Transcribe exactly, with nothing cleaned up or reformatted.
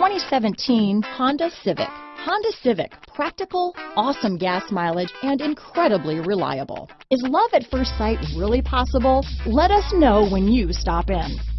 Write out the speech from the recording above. twenty seventeen Honda Civic. Honda Civic, practical, awesome gas mileage, and incredibly reliable. Is love at first sight really possible? Let us know when you stop in.